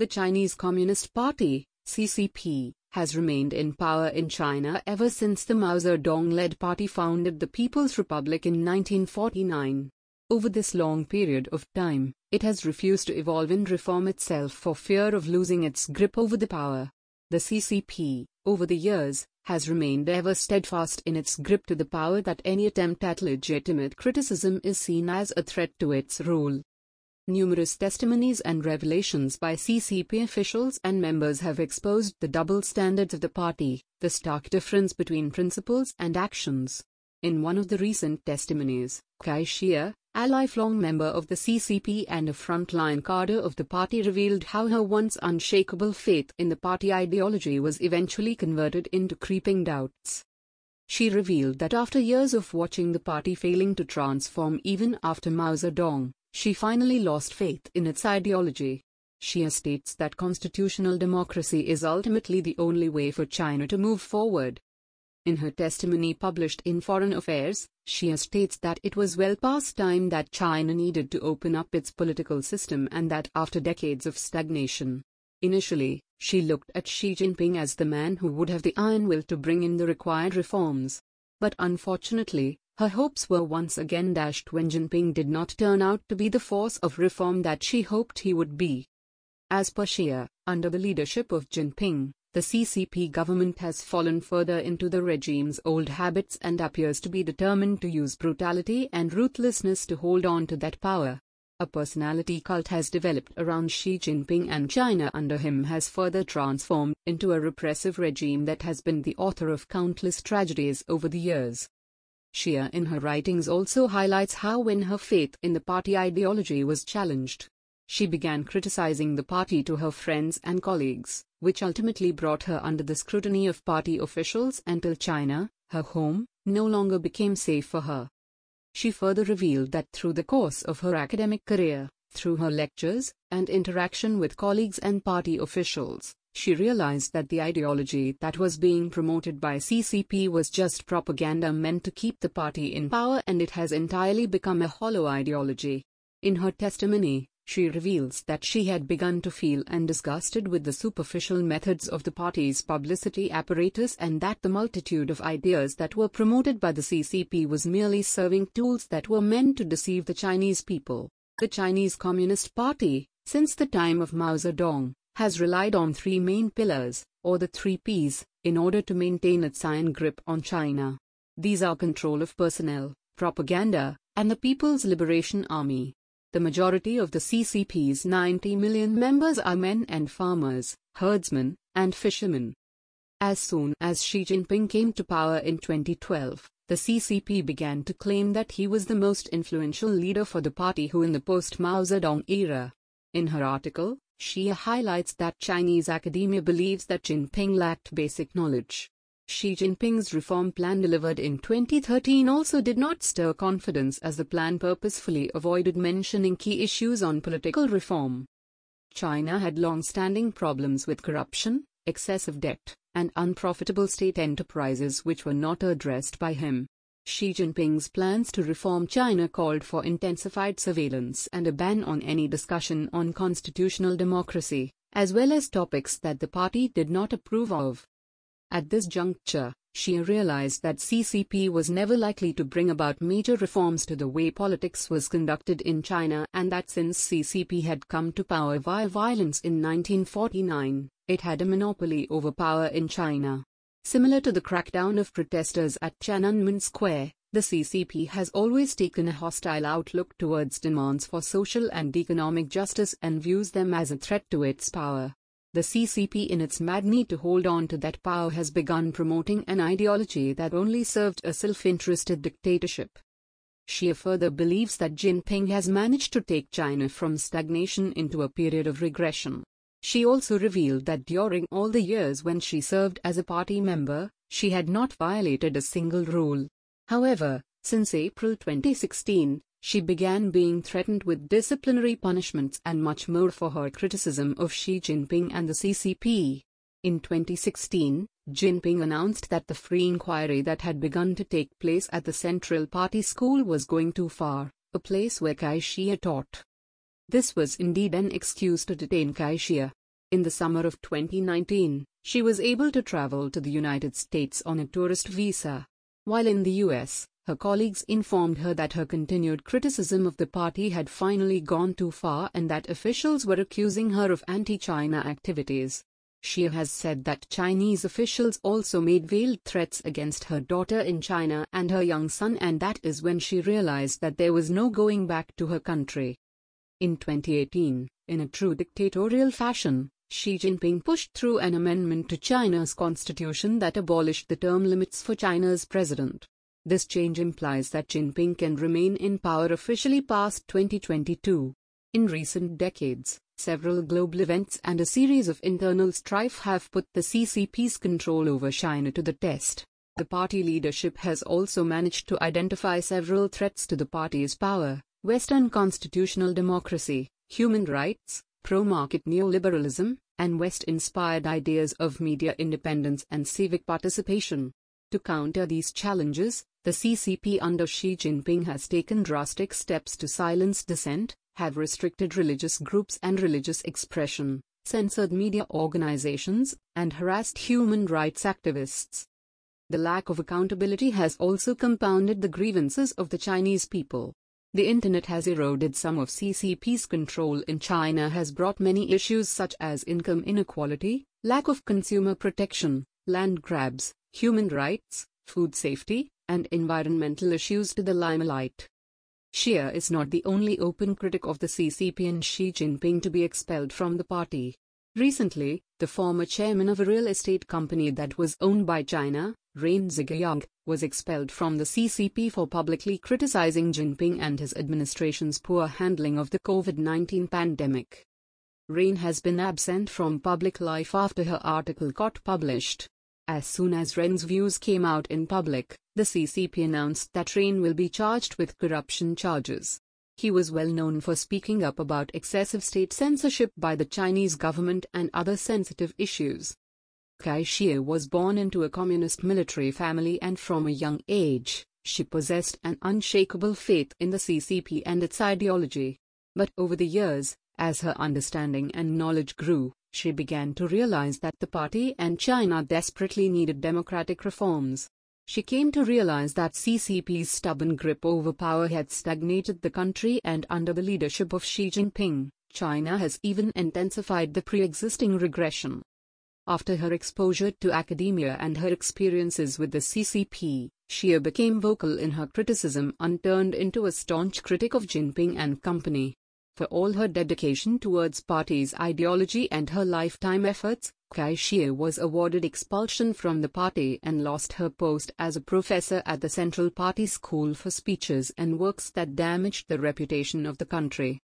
The Chinese Communist Party, CCP, has remained in power in China ever since the Mao Zedong-led party founded the People's Republic in 1949. Over this long period of time, it has refused to evolve and reform itself for fear of losing its grip over the power. The CCP, over the years, has remained ever steadfast in its grip to the power that any attempt at legitimate criticism is seen as a threat to its rule. Numerous testimonies and revelations by CCP officials and members have exposed the double standards of the party, the stark difference between principles and actions. In one of the recent testimonies, Kai Xia, a lifelong member of the CCP and a frontline cadre of the party, revealed how her once unshakable faith in the party ideology was eventually converted into creeping doubts. She revealed that after years of watching the party failing to transform even after Mao Zedong, she finally lost faith in its ideology. She states that constitutional democracy is ultimately the only way for China to move forward. In her testimony published in Foreign Affairs, she states that it was well past time that China needed to open up its political system and that after decades of stagnation. Initially, she looked at Xi Jinping as the man who would have the iron will to bring in the required reforms. But unfortunately, her hopes were once again dashed when Jinping did not turn out to be the force of reform that she hoped he would be. As per Xia, under the leadership of Jinping, the CCP government has fallen further into the regime's old habits and appears to be determined to use brutality and ruthlessness to hold on to that power. A personality cult has developed around Xi Jinping, and China under him has further transformed into a repressive regime that has been the author of countless tragedies over the years. Xia in her writings also highlights how when her faith in the party ideology was challenged, she began criticizing the party to her friends and colleagues, which ultimately brought her under the scrutiny of party officials until China, her home, no longer became safe for her. She further revealed that through the course of her academic career, through her lectures, and interaction with colleagues and party officials, she realized that the ideology that was being promoted by CCP was just propaganda meant to keep the party in power, and it has entirely become a hollow ideology. In her testimony, she reveals that she had begun to feel disgusted with the superficial methods of the party's publicity apparatus and that the multitude of ideas that were promoted by the CCP was merely serving tools that were meant to deceive the Chinese people. The Chinese Communist Party, since the time of Mao Zedong, has relied on three main pillars, or the three Ps, in order to maintain its iron grip on China. These are control of personnel, propaganda, and the People's Liberation Army. The majority of the CCP's 90 million members are men and farmers, herdsmen, and fishermen. As soon as Xi Jinping came to power in 2012, the CCP began to claim that he was the most influential leader for the party in the post-Mao Zedong era. In her article, Xia highlights that Chinese academia believes that Jinping lacked basic knowledge. Xi Jinping's reform plan delivered in 2013 also did not stir confidence, as the plan purposefully avoided mentioning key issues on political reform. China had long-standing problems with corruption, excessive debt, and unprofitable state enterprises which were not addressed by him. Xi Jinping's plans to reform China called for intensified surveillance and a ban on any discussion on constitutional democracy, as well as topics that the party did not approve of. At this juncture, Xia realized that CCP was never likely to bring about major reforms to the way politics was conducted in China, and that since CCP had come to power via violence in 1949, it had a monopoly over power in China. Similar to the crackdown of protesters at Tiananmen Square, the CCP has always taken a hostile outlook towards demands for social and economic justice and views them as a threat to its power. The CCP, in its mad need to hold on to that power, has begun promoting an ideology that only served a self-interested dictatorship. Xia further believes that Jinping has managed to take China from stagnation into a period of regression. She also revealed that during all the years when she served as a party member, she had not violated a single rule. However, since April 2016, she began being threatened with disciplinary punishments and much more for her criticism of Xi Jinping and the CCP. In 2016, Jinping announced that the free inquiry that had begun to take place at the Central Party School was going too far, a place where Kai Xia taught. This was indeed an excuse to detain Kai Xia. In the summer of 2019, she was able to travel to the United States on a tourist visa. While in the US, her colleagues informed her that her continued criticism of the party had finally gone too far and that officials were accusing her of anti-China activities. Xia has said that Chinese officials also made veiled threats against her daughter in China and her young son, and that is when she realized that there was no going back to her country. In 2018, in a true dictatorial fashion, Xi Jinping pushed through an amendment to China's constitution that abolished the term limits for China's president. This change implies that Jinping can remain in power officially past 2022. In recent decades, several global events and a series of internal strife have put the CCP's control over China to the test. The party leadership has also managed to identify several threats to the party's power: Western constitutional democracy, human rights, pro-market neoliberalism, and West-inspired ideas of media independence and civic participation. To counter these challenges, the CCP under Xi Jinping has taken drastic steps to silence dissent, have restricted religious groups and religious expression, censored media organizations, and harassed human rights activists. The lack of accountability has also compounded the grievances of the Chinese people. The internet has eroded some of CCP's control in China, has brought many issues such as income inequality, lack of consumer protection, land grabs, human rights, food safety, and environmental issues to the limelight. Xia is not the only open critic of the CCP and Xi Jinping to be expelled from the party. Recently, the former chairman of a real estate company that was owned by China, Ren Zhiqiang, was expelled from the CCP for publicly criticizing Jinping and his administration's poor handling of the COVID-19 pandemic. Ren has been absent from public life after her article got published. As soon as Ren's views came out in public, the CCP announced that Ren will be charged with corruption charges. He was well known for speaking up about excessive state censorship by the Chinese government and other sensitive issues. Kai Xia was born into a communist military family, and from a young age, she possessed an unshakable faith in the CCP and its ideology. But over the years, as her understanding and knowledge grew, she began to realize that the party and China desperately needed democratic reforms. She came to realize that CCP's stubborn grip over power had stagnated the country, and under the leadership of Xi Jinping, China has even intensified the pre-existing regression. After her exposure to academia and her experiences with the CCP, Xia became vocal in her criticism and turned into a staunch critic of Jinping and company. For all her dedication towards party's ideology and her lifetime efforts, Kai Xia was awarded expulsion from the party and lost her post as a professor at the Central Party School for speeches and works that damaged the reputation of the country.